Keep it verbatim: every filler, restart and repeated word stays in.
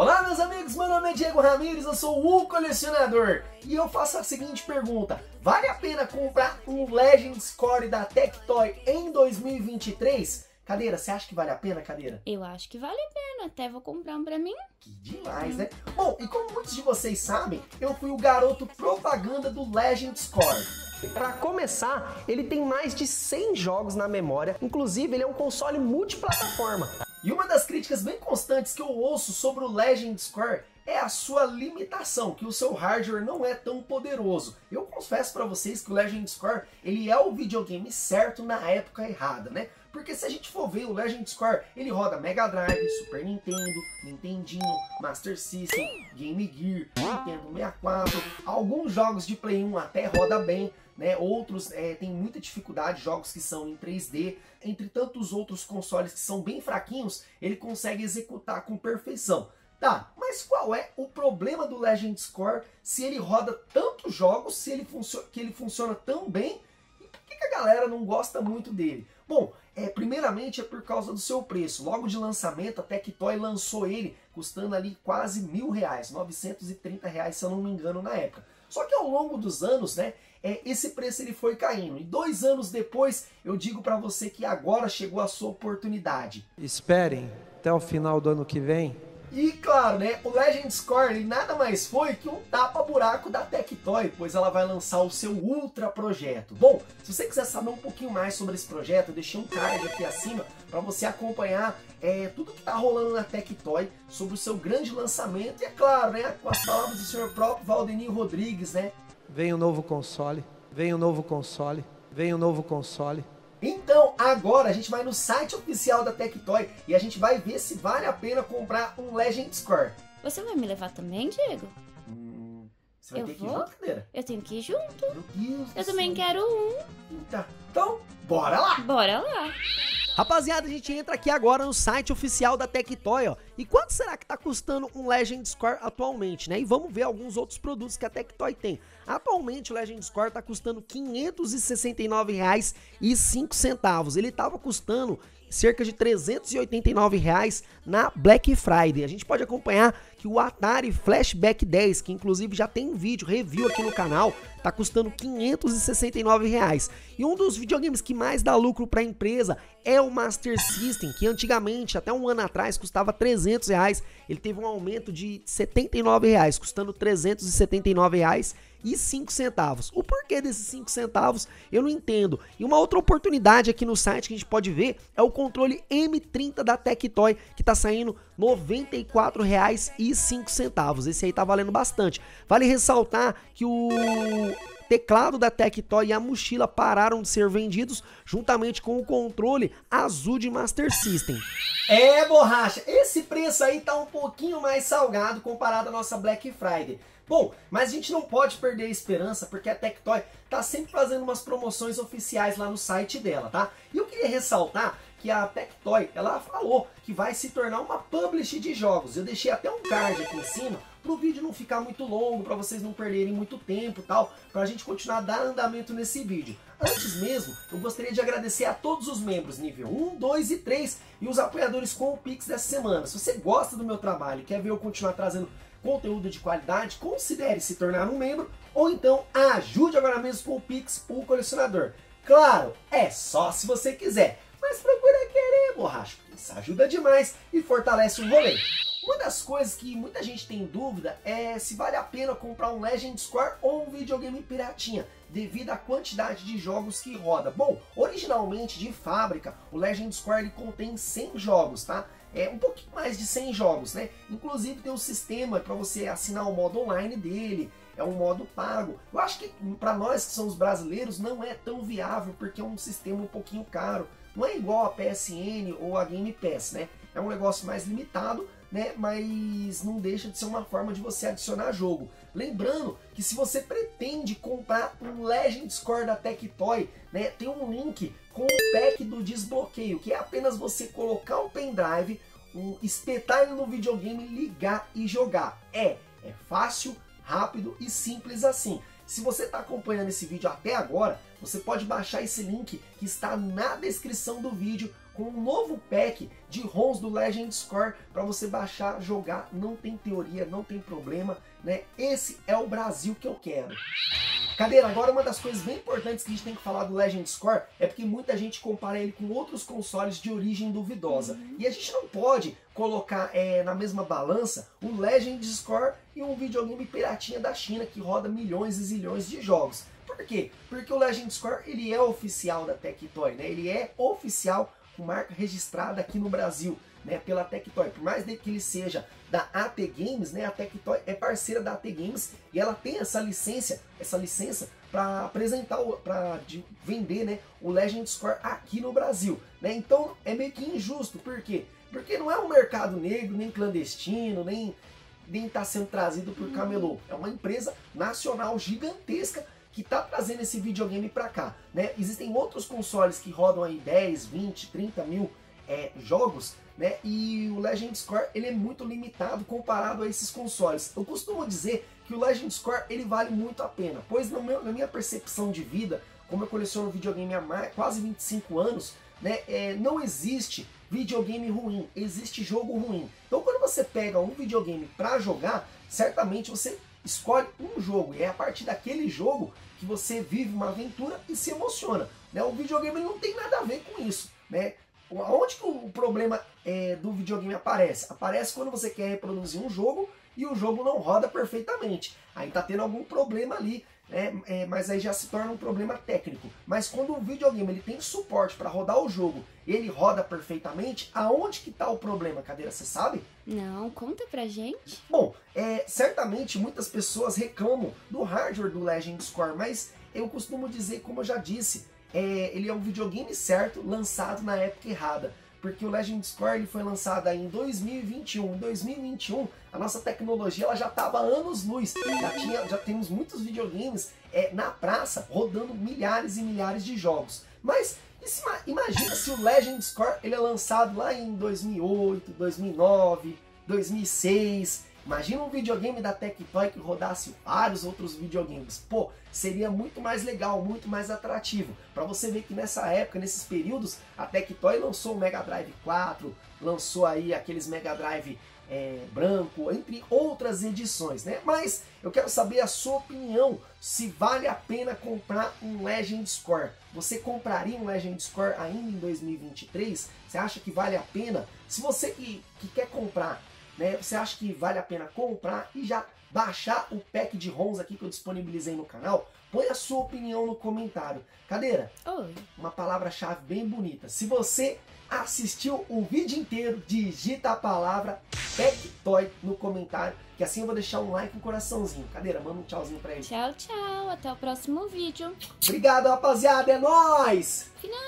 Olá meus amigos, meu nome é Diego Ramires, eu sou o colecionador e eu faço a seguinte pergunta: vale a pena comprar um Legends Core da Tectoy em dois mil e vinte e três? Cadeira, você acha que vale a pena, Cadeira? Eu acho que vale a pena, até vou comprar um pra mim. Que demais, né? Bom, e como muitos de vocês sabem, eu fui o garoto propaganda do Legends Core. Para começar, ele tem mais de cem jogos na memória, inclusive ele é um console multiplataforma. E uma das críticas bem constantes que eu ouço sobre o Legends Core é a sua limitação, que o seu hardware não é tão poderoso. Eu confesso para vocês que o Legends Core, ele é o videogame certo na época errada, né? Porque se a gente for ver o Legends Core, ele roda Mega Drive, Super Nintendo, Nintendinho, Master System, Game Gear, Nintendo sessenta e quatro, alguns jogos de Play um até roda bem, né? Outros é, tem muita dificuldade, jogos que são em três D, entre tantos outros consoles que são bem fraquinhos, ele consegue executar com perfeição. Tá, mas qual é o problema do Legends Core se ele roda tantos jogos, se ele que ele funciona tão bem? E por que, que a galera não gosta muito dele? Bom, é, primeiramente é por causa do seu preço. Logo de lançamento, a Tectoy lançou ele custando ali quase mil reais, novecentos e trinta reais se eu não me engano na época. Só que ao longo dos anos, né, é, esse preço ele foi caindo. E dois anos depois, eu digo para você que agora chegou a sua oportunidade. Esperem até o final do ano que vem. E claro, né, o Legends Core ele nada mais foi que um tapa-buraco da Tectoy, pois ela vai lançar o seu ultra projeto. Bom, se você quiser saber um pouquinho mais sobre esse projeto, eu deixei um card aqui acima para você acompanhar é, tudo que tá rolando na Tectoy sobre o seu grande lançamento. E é claro, né, com as palavras do senhor próprio Valdeninho Rodrigues, né? Vem um novo console, vem um novo console, vem um novo console. Então, agora a gente vai no site oficial da Tectoy e a gente vai ver se vale a pena comprar um Legends Core. Você vai me levar também, Diego? Hum, você vai eu ter vou? que ir junto, Cadeira? Eu tenho que ir junto. Meu Deus eu também céu. quero um. Tá. Então, bora lá! Bora lá! Rapaziada, a gente entra aqui agora no site oficial da Tectoy, ó. E quanto será que tá custando um Legends Core atualmente, né? E vamos ver alguns outros produtos que a Tectoy tem. Atualmente o Legends Core tá custando quinhentos e sessenta e nove reais e cinco centavos. Ele tava custando cerca de trezentos e oitenta e nove reais na Black Friday. A gente pode acompanhar que o Atari Flashback dez, que inclusive já tem vídeo, review aqui no canal, tá custando quinhentos e sessenta e nove reais. E um dos videogames que mais dá lucro para a empresa é o Master System, que antigamente, até um ano atrás, custava trezentos reais. Ele teve um aumento de setenta e nove reais, custando trezentos e setenta e nove reais e cinco centavos. O porquê desses cinco centavos eu não entendo. E uma outra oportunidade aqui no site que a gente pode ver é o controle M trinta da Tectoy, que tá saindo noventa e quatro reais e cinco centavos. Esse aí tá valendo bastante. Vale ressaltar que o teclado da Tectoy e a mochila pararam de ser vendidos juntamente com o controle azul de Master System. É, borracha, esse preço aí tá um pouquinho mais salgado comparado à nossa Black Friday. Bom, mas a gente não pode perder a esperança, porque a Tectoy tá sempre fazendo umas promoções oficiais lá no site dela, tá? E eu queria ressaltar que a Tectoy, ela falou que vai se tornar uma publisher de jogos. Eu deixei até um card aqui em cima para o vídeo não ficar muito longo, para vocês não perderem muito tempo e tal, para a gente continuar a dar andamento nesse vídeo. Antes mesmo, eu gostaria de agradecer a todos os membros nível um, dois e três e os apoiadores com o Pix dessa semana. Se você gosta do meu trabalho e quer ver eu continuar trazendo conteúdo de qualidade, considere se tornar um membro ou então ajude agora mesmo com o Pix o colecionador. Claro, é só se você quiser, mas procura querer, borracha, porque isso ajuda demais e fortalece o rolê. Uma das coisas que muita gente tem dúvida é se vale a pena comprar um Legends Core ou um videogame piratinha, devido à quantidade de jogos que roda. Bom, originalmente de fábrica, o Legends Core ele contém cem jogos, tá? É um pouquinho mais de cem jogos, né? Inclusive tem um sistema para você assinar o modo online dele, é um modo pago. Eu acho que para nós que somos brasileiros não é tão viável, porque é um sistema um pouquinho caro. Não é igual a P S N ou a Game Pass, né? É um negócio mais limitado, né? Mas não deixa de ser uma forma de você adicionar jogo. Lembrando que se você pretende comprar um Legends Core da Tectoy, né? Tem um link com o pack do desbloqueio, que é apenas você colocar um pendrive, um, espetar ele no videogame, ligar e jogar. É, é fácil, rápido e simples assim. Se você está acompanhando esse vídeo até agora, você pode baixar esse link que está na descrição do vídeo, com um novo pack de ROMs do Legends Core para você baixar, jogar, não tem teoria, não tem problema, né? Esse é o Brasil que eu quero. Cadeira, agora uma das coisas bem importantes que a gente tem que falar do Legends Core é porque muita gente compara ele com outros consoles de origem duvidosa. Uhum. E a gente não pode colocar é, na mesma balança o Legends Core e um videogame piratinha da China que roda milhões e zilhões de jogos. Por quê? Porque o Legends Core ele é oficial da Tectoy, né? Ele é oficial, com marca registrada aqui no Brasil, né, pela Tectoy. Por mais que ele seja da A T Games, né, a Tectoy é parceira da A T Games e ela tem essa licença, essa licença para apresentar, para vender, né, o Legends Core aqui no Brasil, né? Então é meio que injusto, por quê? Porque não é um mercado negro, nem clandestino, nem nem está sendo trazido por camelô. É uma empresa nacional gigantesca que tá trazendo esse videogame para cá, né? Existem outros consoles que rodam aí dez, vinte, trinta mil é, jogos, né? E o Legends Core ele é muito limitado comparado a esses consoles. Eu costumo dizer que o Legends Core ele vale muito a pena, pois no meu, na minha percepção de vida, como eu coleciono videogame há mais, quase vinte e cinco anos, né? É, não existe videogame ruim, existe jogo ruim. Então quando você pega um videogame para jogar, certamente você escolhe um jogo e é a partir daquele jogo que você vive uma aventura e se emociona, né? O videogame não tem nada a ver com isso, né? Onde que o problema é, do videogame aparece? Aparece quando você quer reproduzir um jogo e o jogo não roda perfeitamente. Aí tá tendo algum problema ali, né? É, mas aí já se torna um problema técnico. Mas quando o videogame ele tem suporte para rodar o jogo, ele roda perfeitamente, aonde que tá o problema, Cadeira? Você sabe? Não, conta pra gente. Bom, é, certamente muitas pessoas reclamam do hardware do Legends Core, mas eu costumo dizer, como eu já disse, é, ele é um videogame certo, lançado na época errada. Porque o Legends Core ele foi lançado aí em dois mil e vinte e um. Em dois mil e vinte e um, a nossa tecnologia ela já estava anos-luz. Já, tinha, já temos muitos videogames é, na praça, rodando milhares e milhares de jogos. Mas isso, imagina se o Legends Core ele é lançado lá em dois mil e oito, dois mil e nove, dois mil e seis. Imagina um videogame da Tectoy que rodasse vários outros videogames. Pô, seria muito mais legal, muito mais atrativo. Para você ver que nessa época, nesses períodos, a Tectoy lançou o Mega Drive quatro, lançou aí aqueles Mega Drive é, branco, entre outras edições, né? Mas eu quero saber a sua opinião, se vale a pena comprar um Legends Core. Você compraria um Legends Core ainda em dois mil e vinte e três? Você acha que vale a pena? Se você que, que quer comprar, né, você acha que vale a pena comprar e já baixar o pack de ROMs aqui que eu disponibilizei no canal? Põe a sua opinião no comentário. Cadeira, oi. Uma palavra-chave bem bonita. Se você assistiu o vídeo inteiro, digita a palavra Tectoy no comentário, que assim eu vou deixar um like e um coraçãozinho. Cadeira, manda um tchauzinho pra ele. Tchau, tchau. Até o próximo vídeo. Obrigado, rapaziada. É nóis! Final.